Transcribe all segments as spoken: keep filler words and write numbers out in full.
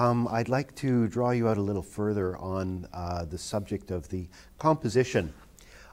Um, I'd like to draw you out a little further on uh, the subject of the composition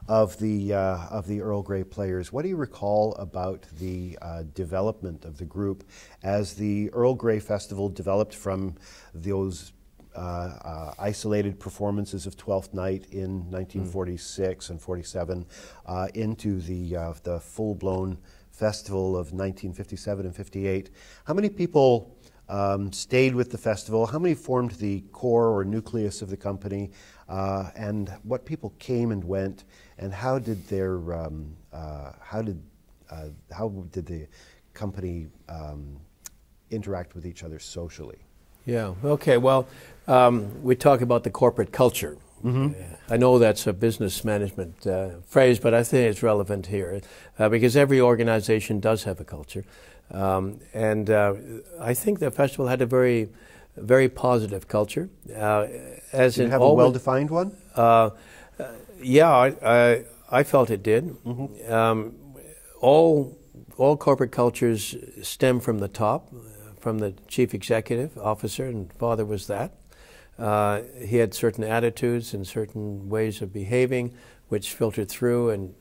of the uh, of the Earle Grey players. What do you recall about the uh, development of the group as the Earle Grey Festival developed from those uh, uh, isolated performances of Twelfth Night in nineteen forty-six mm. and forty-seven uh, into the uh, the full-blown festival of nineteen fifty-seven and fifty-eight? How many people Um, stayed with the festival? How many formed the core or nucleus of the company, uh, and what people came and went, and how did their um, uh, how did uh, how did the company um, interact with each other socially? Yeah. Okay. Well, um, we talk about the corporate culture. Mm-hmm. I know that's a business management uh, phrase, but I think it's relevant here uh, because every organization does have a culture. Um, and uh, I think the festival had a very, very positive culture. Uh, as did it have a well-defined one? Uh, uh, yeah, I, I, I felt it did. Mm-hmm. um, all, all corporate cultures stem from the top, from the chief executive officer, and Father was that. Uh, he had certain attitudes and certain ways of behaving, which filtered through and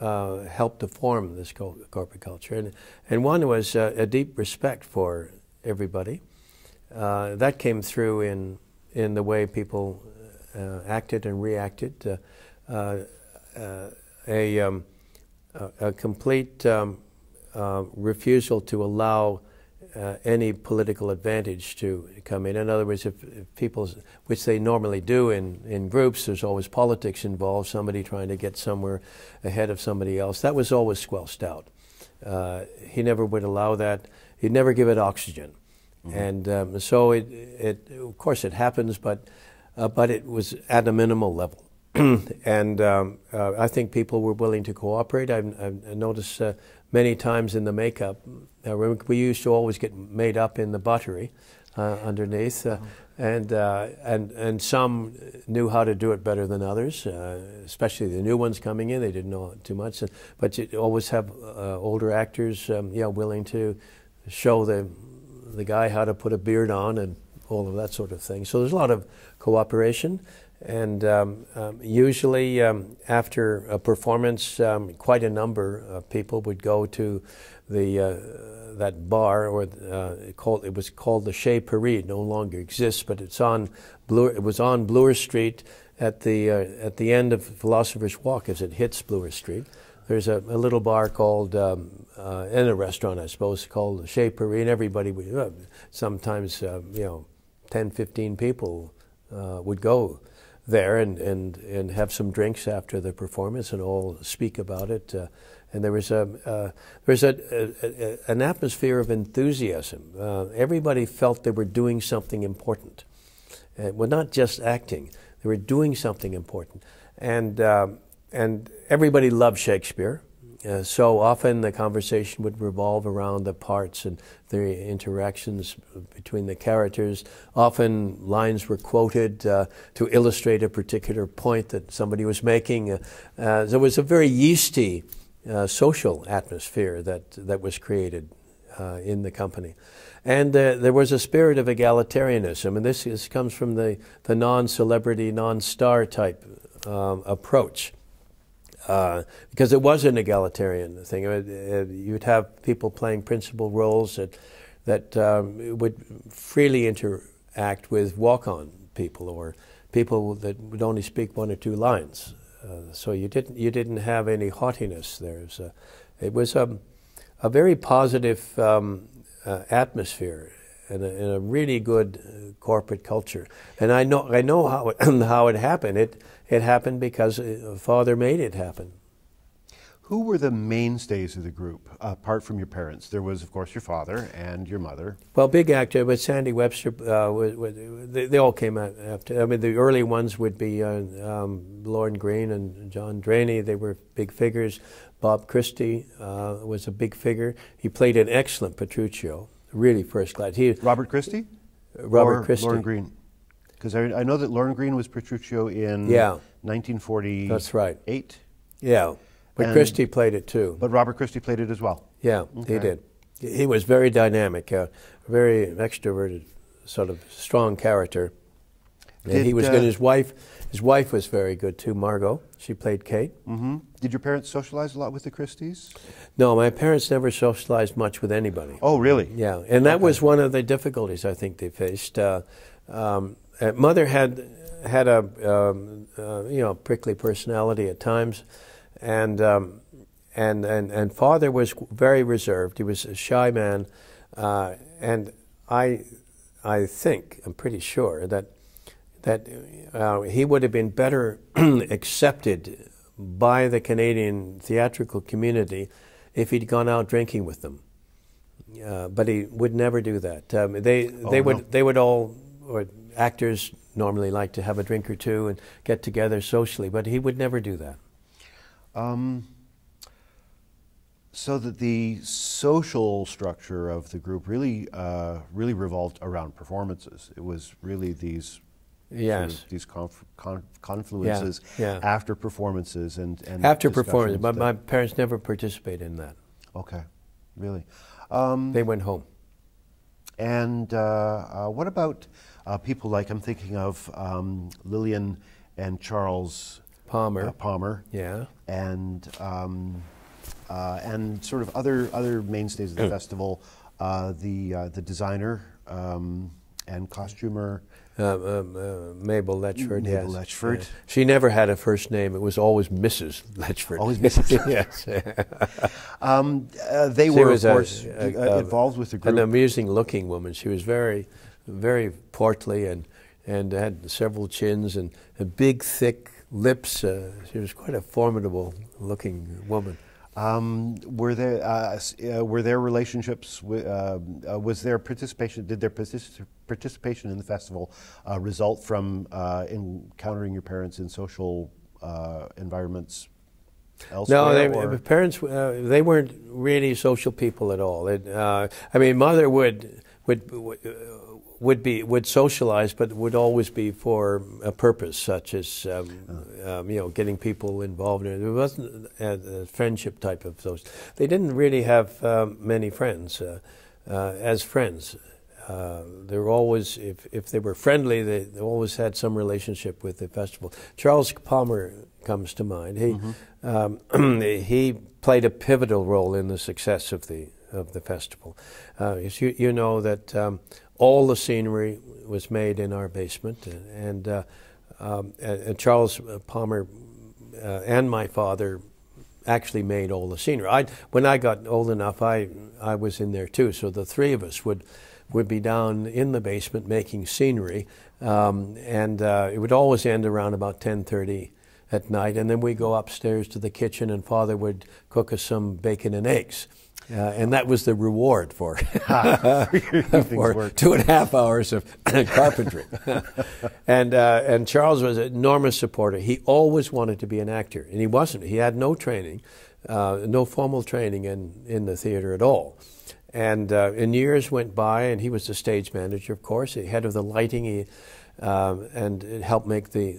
Uh, helped to form this co corporate culture, and and one was uh, a deep respect for everybody. Uh, that came through in in the way people uh, acted and reacted. Uh, uh, uh, a, um, a a complete um, uh, refusal to allow uh, any political advantage to come in. In other words, if, if people, which they normally do in, in groups, there's always politics involved, somebody trying to get somewhere ahead of somebody else. That was always squelched out. Uh, he never would allow that. He'd never give it oxygen. Mm-hmm. And um, so, it, it, of course, it happens, but, uh, but it was at a minimal level. And um, uh, I think people were willing to cooperate. I've, I've noticed uh, many times in the makeup, uh, we used to always get made up in the buttery uh, underneath, uh, oh. and uh, and and some knew how to do it better than others. Uh, especially the new ones coming in, they didn't know too much. But you always have uh, older actors, um, yeah, willing to show the the guy how to put a beard on and all of that sort of thing. So there's a lot of cooperation. And um, um, usually um, after a performance, um, quite a number of people would go to the uh, that bar, or uh, called, it was called the Chez Paris. It no longer exists, but it's on Bloor, it was on Bloor Street at the uh, at the end of Philosopher's Walk as it hits Bloor Street. There's a, a little bar called, um, uh, and a restaurant, I suppose, called the Chez Paris, and everybody would uh, sometimes uh, you know, ten, fifteen people uh, would go there and, and, and have some drinks after the performance and all speak about it. Uh, and there was, a, uh, there was a, a, a, an atmosphere of enthusiasm. Uh, everybody felt they were doing something important. Uh, well, not just acting. They were doing something important. And, uh, and everybody loved Shakespeare. Uh, so often the conversation would revolve around the parts and the interactions between the characters. Often lines were quoted uh, to illustrate a particular point that somebody was making. Uh, uh, there was a very yeasty uh, social atmosphere that, that was created uh, in the company. And uh, there was a spirit of egalitarianism, and this is, comes from the, the non-celebrity, non-star type um, approach. Uh, because it was an egalitarian thing. It, it, you'd have people playing principal roles that, that um, would freely interact with walk-on people or people that would only speak one or two lines. Uh, so you didn't, you didn't have any haughtiness there. It was a, it was a, a very positive um, uh, atmosphere and a, and a really good uh, corporate culture. And I know, I know how it, how it happened. It, It happened because Father made it happen. Who were the mainstays of the group, apart from your parents? There was, of course, your father and your mother. Well, big actor, but Sandy Webster, uh, was, was, they, they all came out after. I mean, the early ones would be uh, um, Lorne Greene and John Draney. They were big figures. Bob Christie uh, was a big figure. He played an excellent Petruchio, really first class. He, Robert Christie? Robert or Christie. Lorne Greene? Because I, I know that Lorne Greene was Petruchio in yeah. nineteen forty-eight. That's right. Yeah, but and, Christie played it too. But Robert Christie played it as well. Yeah, okay. He did. He was very dynamic, a uh, very extroverted sort of strong character. And did, he was uh, good. His wife, his wife was very good too, Margot. She played Kate. Mm-hmm. Did your parents socialize a lot with the Christies? No, my parents never socialized much with anybody. Oh, really? Yeah, and that okay. was one of the difficulties I think they faced. Uh, um, mother had had a um, uh, you know prickly personality at times, and um, and and and father was very reserved. He was a shy man, uh, and I I think I'm pretty sure that. that uh, he would have been better accepted by the Canadian theatrical community if he'd gone out drinking with them. Uh, but he would never do that. Um, they oh, they no. would they would all, or actors normally like to have a drink or two and get together socially, but he would never do that. Um, so that the social structure of the group really uh, really revolved around performances. It was really these. Yes. Sort of these conf con confluences yeah, yeah. after performances and, and after performances, but my parents never participated in that. Okay, really? Um, they went home. And uh, uh, what about uh, people like I'm thinking of um, Lillian and Charles Palmer? Uh, Palmer, yeah, and um, uh, and sort of other other mainstays of the festival, uh, the uh, the designer um, and costumer. Uh, um, uh, Mabel Letchford. Mabel yes. Letchford. Yeah. She never had a first name. It was always Missus Letchford. Always Missus Yes. um, uh, they she were, of course, a, a, involved with the group. An amusing-looking woman. She was very, very portly and and had several chins and big, thick lips. Uh, she was quite a formidable-looking woman. Um, were there uh, uh, were there relationships? Uh, uh, was there participation? Did their particip participation in the festival uh, result from uh, encountering your parents in social uh, environments elsewhere? No, they, or? parents uh, they weren't really social people at all. It, uh, I mean, mother would would would be would socialize, but would always be for a purpose such as um, oh. um, you know getting people involved. It wasn't a, a friendship type of those. They didn't really have um, many friends uh, uh, as friends. Uh, they were always, if if they were friendly, they, they always had some relationship with the festival. Charles Palmer comes to mind. He mm-hmm. um, he played a pivotal role in the success of the of the festival. Uh, you you know that. Um, All the scenery was made in our basement, and, uh, um, and Charles Palmer uh, and my father actually made all the scenery. I, when I got old enough, I I was in there too. So the three of us would would be down in the basement making scenery, um, and uh, it would always end around about ten thirty at night, and then we go upstairs to the kitchen, and Father would cook us some bacon and eggs. Uh, and that was the reward for, for two and a half hours of carpentry. and uh, and Charles was an enormous supporter. He always wanted to be an actor, and he wasn't. He had no training, uh, no formal training in, in the theater at all. And, uh, and years went by, and he was the stage manager, of course, the head of the lighting, he, uh, and it helped make the,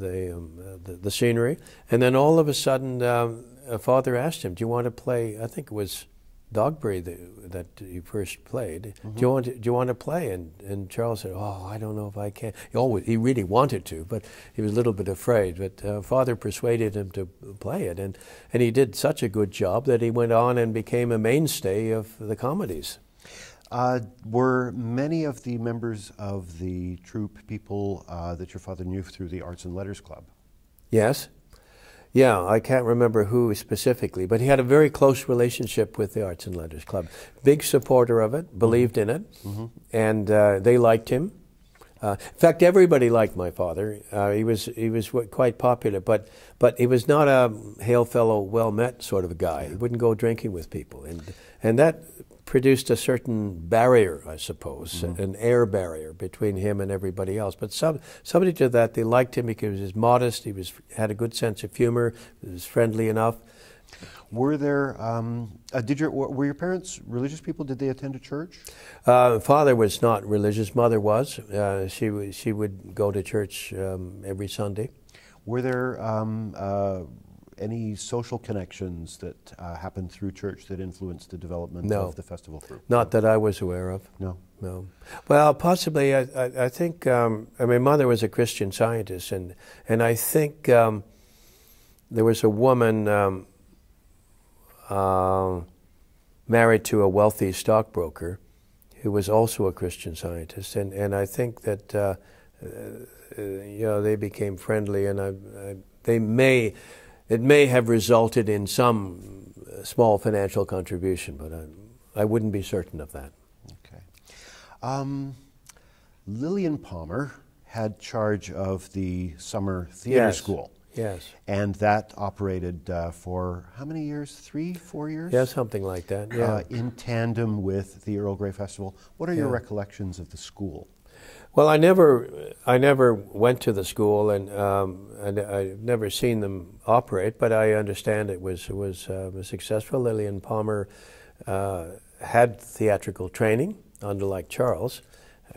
the, um, uh, the, the scenery. And then all of a sudden, um, Father asked him, do you want to play, I think it was... Dogberry that, that you first played. Mm-hmm. Do you want to, do you want to play? And and Charles said, "Oh, I don't know if I can." He always he really wanted to, but he was a little bit afraid. But uh, Father persuaded him to play it, and and he did such a good job that he went on and became a mainstay of the comedies. Uh, were many of the members of the troupe people uh, that your father knew through the Arts and Letters Club? Yes. Yeah, I can't remember who specifically, but he had a very close relationship with the Arts and Letters Club. Big supporter of it, believed in it, mm-hmm. and uh, they liked him. Uh, in fact, everybody liked my father. Uh, he was he was quite popular, but but he was not a hail fellow, well met sort of a guy. He wouldn't go drinking with people, and and that produced a certain barrier, I suppose, mm-hmm. an air barrier between him and everybody else. But some somebody did that. They liked him because he was modest. He was had a good sense of humor. He was friendly enough. Were there? Um, uh, did your were your parents religious people? Did they attend a church? Uh, father was not religious. Mother was. Uh, she she would go to church um, every Sunday. Were there? Um, uh, Any social connections that uh, happened through church that influenced the development no, of the festival group? Not that I was aware of. No. No. Well, possibly. I, I, I think, um, I mean, Mother was a Christian Scientist, and, and I think um, there was a woman um, uh, married to a wealthy stockbroker who was also a Christian Scientist, and, and I think that, uh, uh, you know, they became friendly, and I, I, they may, it may have resulted in some small financial contribution, but I, I wouldn't be certain of that. Um, Lillian Palmer had charge of the summer theater yes. school. Yes. And that operated uh, for how many years? Three, four years? Yeah, something like that. Yeah. Uh, in tandem with the Earle Grey Festival. What are yeah. your recollections of the school? Well, I never, I never went to the school, and um, and I've never seen them operate. But I understand it was was uh, was successful. Lillian Palmer uh, had theatrical training, unlike Charles,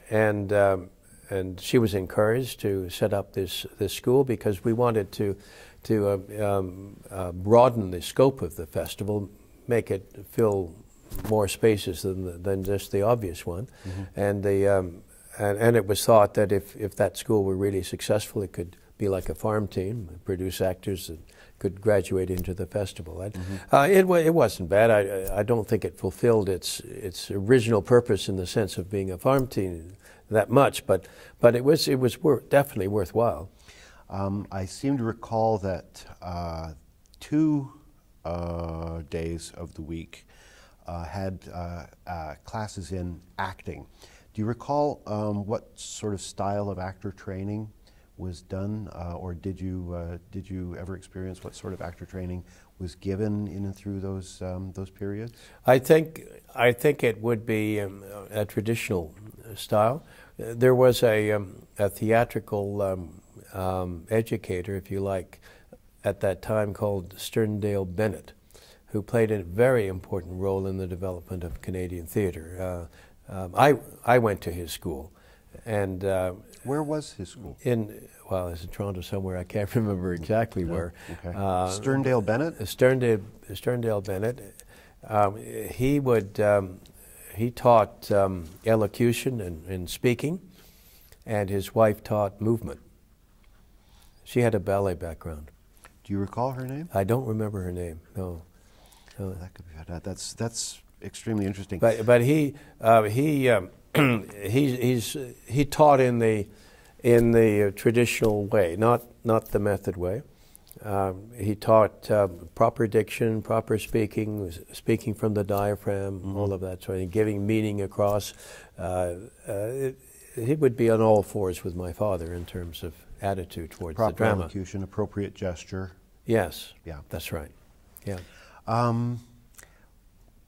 and um, and she was encouraged to set up this this school because we wanted to to uh, um, uh, broaden the scope of the festival, make it fill more spaces than the, than just the obvious one, mm-hmm. and the um, and, and it was thought that if if that school were really successful, it could be like a farm team, produce actors that could graduate into the festival. Mm-hmm. uh, it, it wasn't bad. I, I don't think it fulfilled its its original purpose in the sense of being a farm team that much, but but it was it was worth, definitely worthwhile. Um, I seem to recall that uh, two uh, days of the week uh, had uh, uh, classes in acting. Do you recall um, what sort of style of actor training was done, uh, or did you uh, did you ever experience what sort of actor training was given in and through those um, those periods? I think I think it would be um, a traditional style. There was a um, a theatrical um, um, educator, if you like, at that time called Sterndale Bennett, who played a very important role in the development of Canadian theatre. Uh, um, I I went to his school. And uh, where was his school? In well, it's in Toronto somewhere. I can't remember exactly where. Okay. Uh, Sterndale Bennett. Sterndale Sterndale Bennett. Um, he would um, he taught um, elocution and, and speaking, and his wife taught movement. She had a ballet background. Do you recall her name? I don't remember her name. No. No. Well, that could be that's that's extremely interesting. But but he uh, he. Um, he he's he taught in the in the traditional way, not not the method way. Um, he taught uh, proper diction, proper speaking, speaking from the diaphragm, mm-hmm. all of that sort of thing, giving meaning across. Uh, uh, it, he would be on all fours with my father in terms of attitude towards proper the drama. Proper elocution, appropriate gesture. Yes. Yeah. That's right. Yeah. Um,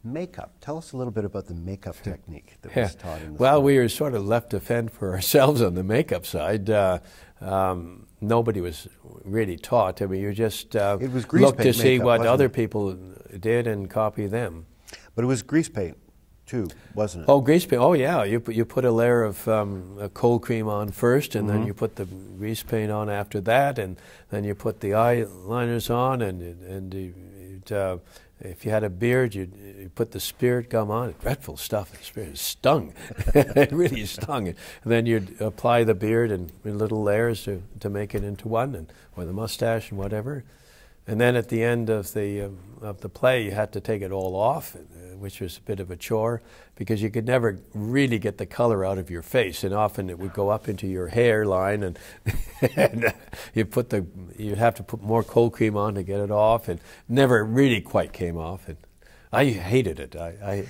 Makeup. Tell us a little bit about the makeup technique that was taught in the Well, school. We were sort of left to fend for ourselves on the makeup side. Uh, um, nobody was really taught. I mean, you just uh, it was grease looked paint to see makeup, what other it? people did and copy them. But it was grease paint, too, wasn't it? Oh, grease paint. Oh, yeah. You put, you put a layer of um, a cold cream on first, and mm-hmm. then you put the grease paint on after that, and then you put the eyeliners on, and and you. It, uh, If you had a beard, you'd, you'd put the spirit gum on. Dreadful stuff. The spirit stung. It really stung. And then you'd apply the beard in, in little layers to, to make it into one, and, or the mustache and whatever. And then at the end of the, um, of the play, you had to take it all off, which was a bit of a chore, because you could never really get the color out of your face, and often it would go up into your hairline, and, and you put the you'd have to put more cold cream on to get it off, and never really quite came off, and I hated it. I,